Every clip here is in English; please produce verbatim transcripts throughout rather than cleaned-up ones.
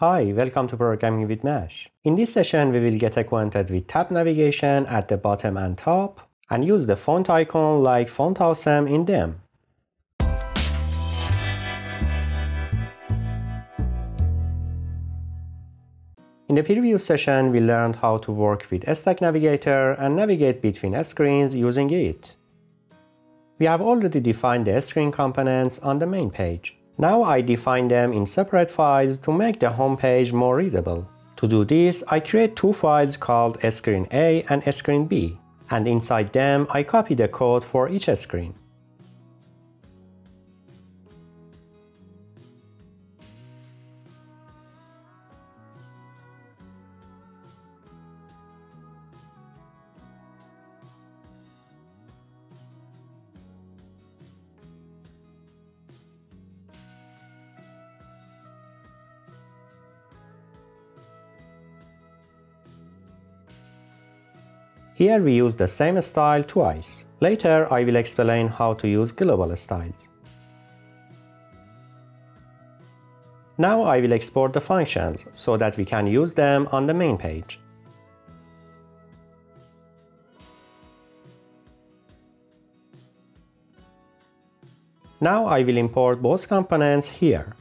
Hi, welcome to Programming with Mesh. In this session, we will get acquainted with tab navigation at the bottom and top, and use the font icon like Font Awesome in them. In the previous session, we learned how to work with Stack Navigator and navigate between screens using it. We have already defined the screen components on the main page. Now I define them in separate files to make the home page more readable. To do this, I create two files called Screen A and Screen B, and inside them I copy the code for each screen. Here we use the same style twice. Later I will explain how to use global styles. Now I will export the functions so that we can use them on the main page. Now I will import both components here.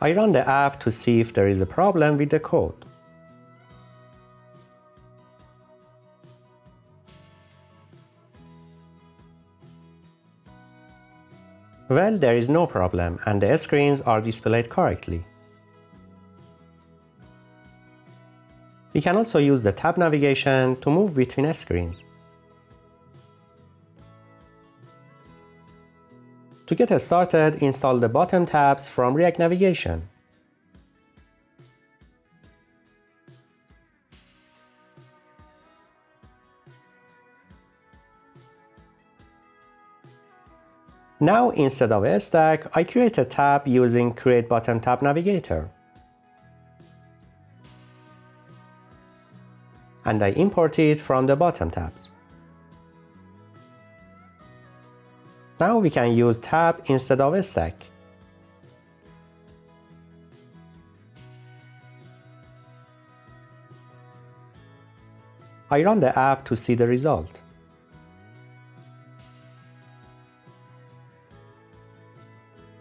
I run the app to see if there is a problem with the code. Well, there is no problem, and the screens are displayed correctly. We can also use the tab navigation to move between screens. To get started, install the bottom tabs from React Navigation. Now, instead of a stack, I create a tab using Create Bottom Tab Navigator. And I import it from the bottom tabs. Now we can use tab instead of a stack. I run the app to see the result.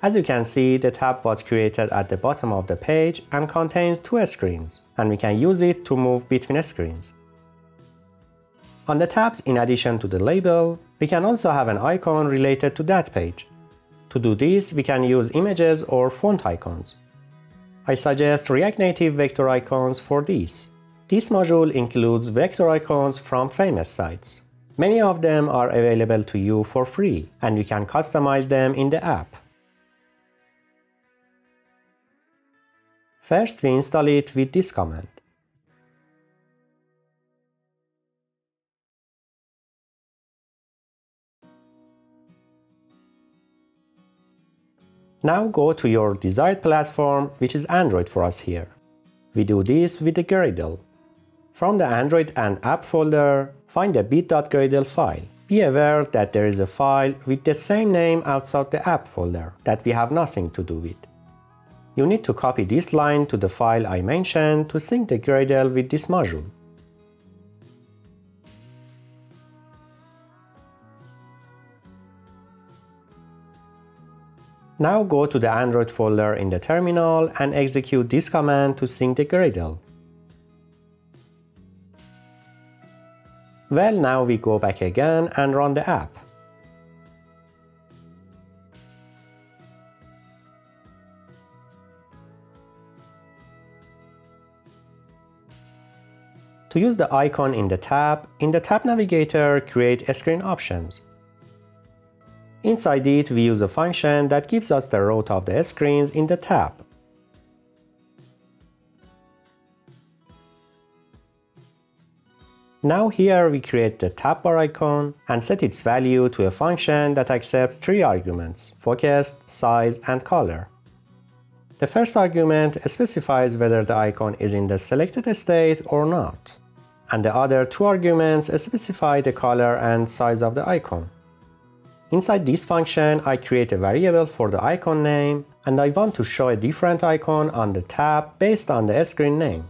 As you can see, the tab was created at the bottom of the page and contains two screens, and we can use it to move between screens. On the tabs, in addition to the label, we can also have an icon related to that page. To do this, we can use images or font icons. I suggest React Native Vector Icons for this. This module includes vector icons from famous sites. Many of them are available to you for free, and you can customize them in the app. First, we install it with this command. Now go to your desired platform, which is Android for us here. We do this with the Gradle. From the Android and app folder, find the bit.gradle file. Be aware that there is a file with the same name outside the app folder that we have nothing to do with. You need to copy this line to the file I mentioned to sync the Gradle with this module. Now go to the Android folder in the terminal and execute this command to sync the Gradle. Well, now we go back again and run the app. To use the icon in the tab, in the Tab Navigator, create screen options. Inside it, we use a function that gives us the route of the screens in the tab. Now here we create the tab bar icon and set its value to a function that accepts three arguments: focus, size, and color. The first argument specifies whether the icon is in the selected state or not, and the other two arguments specify the color and size of the icon. Inside this function, I create a variable for the icon name, and I want to show a different icon on the tab based on the screen name.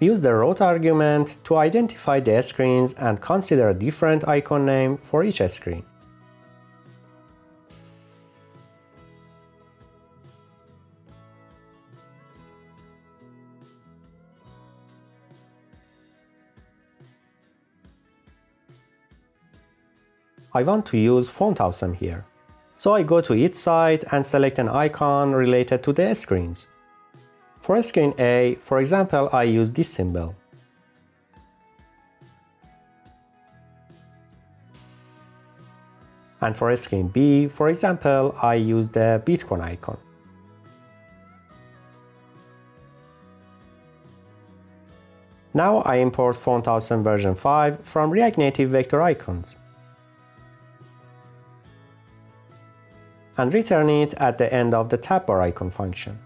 Use the root argument to identify the screens and consider a different icon name for each screen. I want to use Font Awesome here, so I go to each side and select an icon related to the screens. For screen A, for example, I use this symbol. And for screen B, for example, I use the Bitcoin icon. Now I import Font Awesome version five from React Native Vector Icons, and return it at the end of the tab bar icon function.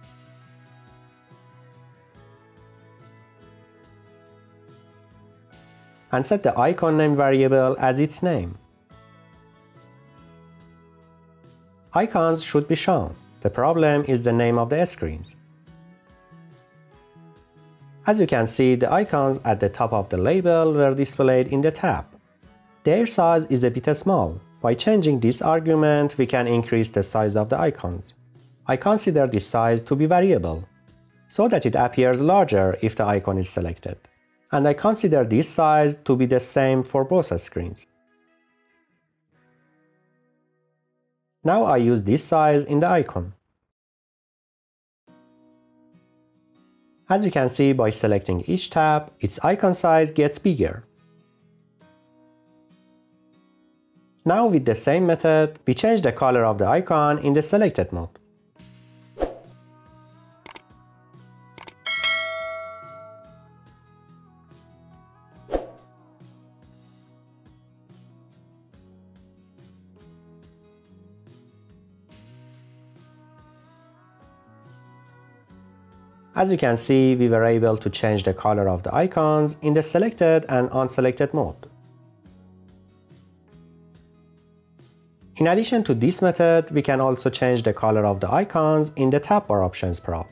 And set the icon name variable as its name. Icons should be shown. The problem is the name of the screens. As you can see, the icons at the top of the label were displayed in the tab. Their size is a bit small. By changing this argument, we can increase the size of the icons. I consider this size to be variable, so that it appears larger if the icon is selected. And I consider this size to be the same for both screens. Now I use this size in the icon. As you can see, by selecting each tab, its icon size gets bigger. Now with the same method, we change the color of the icon in the selected mode. As you can see, we were able to change the color of the icons in the selected and unselected mode. In addition to this method, we can also change the color of the icons in the tab bar options prop.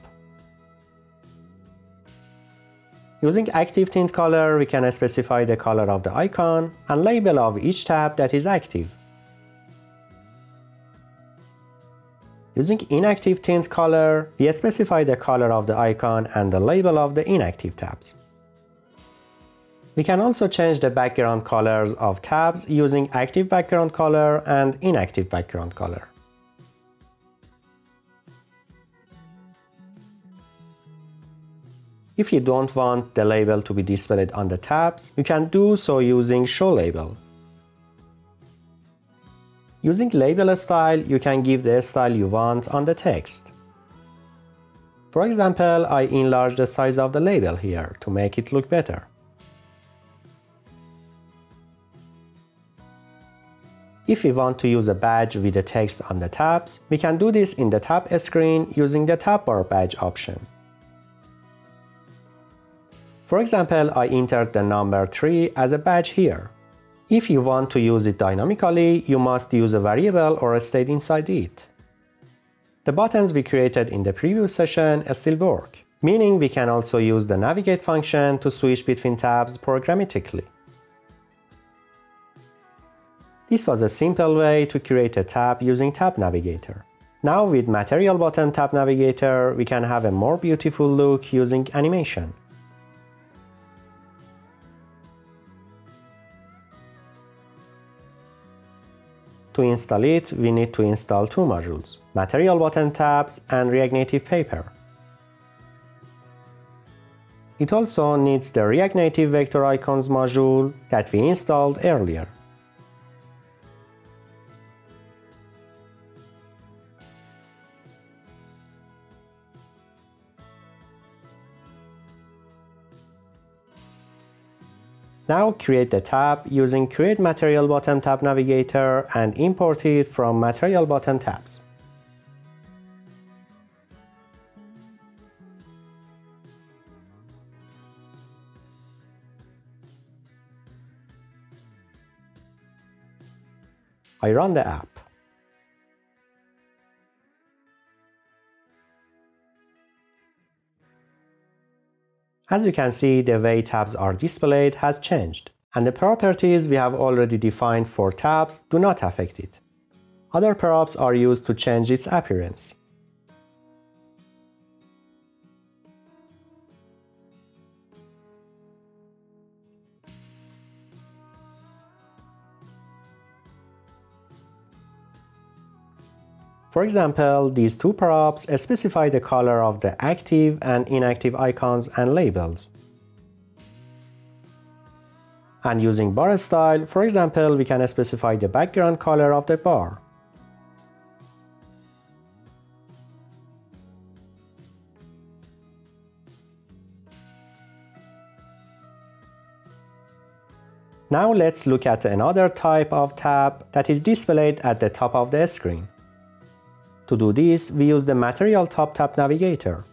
Using active tint color, we can specify the color of the icon and label of each tab that is active. Using inactive tint color, we specify the color of the icon and the label of the inactive tabs. We can also change the background colors of tabs using active background color and inactive background color. If you don't want the label to be displayed on the tabs, you can do so using Show Label. Using label style, you can give the style you want on the text. For example, I enlarge the size of the label here to make it look better. If we want to use a badge with the text on the tabs, we can do this in the tab screen using the tab bar badge option. For example, I entered the number three as a badge here. If you want to use it dynamically, you must use a variable or a state inside it. The buttons we created in the previous session still work, meaning we can also use the navigate function to switch between tabs programmatically. This was a simple way to create a tab using Tab Navigator. Now with Material Bottom Tab Navigator, we can have a more beautiful look using animation. To install it, we need to install two modules, Material Bottom Tabs and React Native Paper. It also needs the React Native Vector Icons module that we installed earlier. Now create the tab using Create Material Bottom Tab Navigator and import it from Material Bottom Tabs. I run the app. As you can see, the way tabs are displayed has changed, and the properties we have already defined for tabs do not affect it. Other props are used to change its appearance. For example, these two props specify the color of the active and inactive icons and labels. And using bar style, for example, we can specify the background color of the bar. Now let's look at another type of tab that is displayed at the top of the screen. To do this, we use the Material Top Tab Navigator.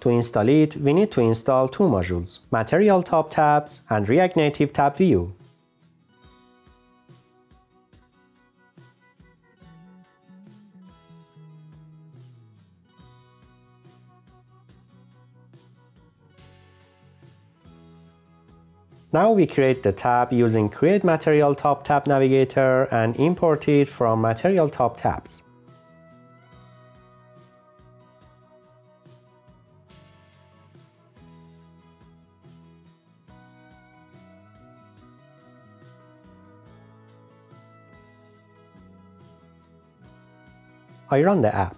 To install it, we need to install two modules, Material Top Tabs and React Native Tab View. Now we create the tab using Create Material Top Tab Navigator and import it from Material Top Tabs. I run the app.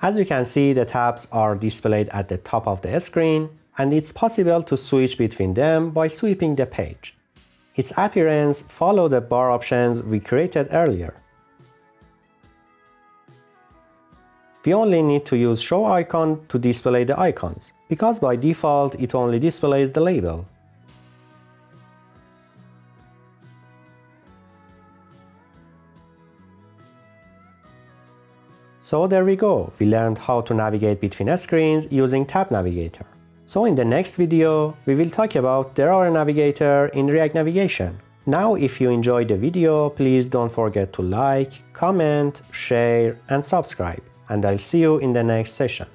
As you can see, the tabs are displayed at the top of the screen, and it's possible to switch between them by sweeping the page. Its appearance follows the bar options we created earlier. We only need to use Show Icon to display the icons, because by default it only displays the label. So there we go, we learned how to navigate between screens using Tab Navigator. So in the next video, we will talk about Drawer Navigator in React Navigation. Now if you enjoyed the video, please don't forget to like, comment, share and subscribe, and I'll see you in the next session.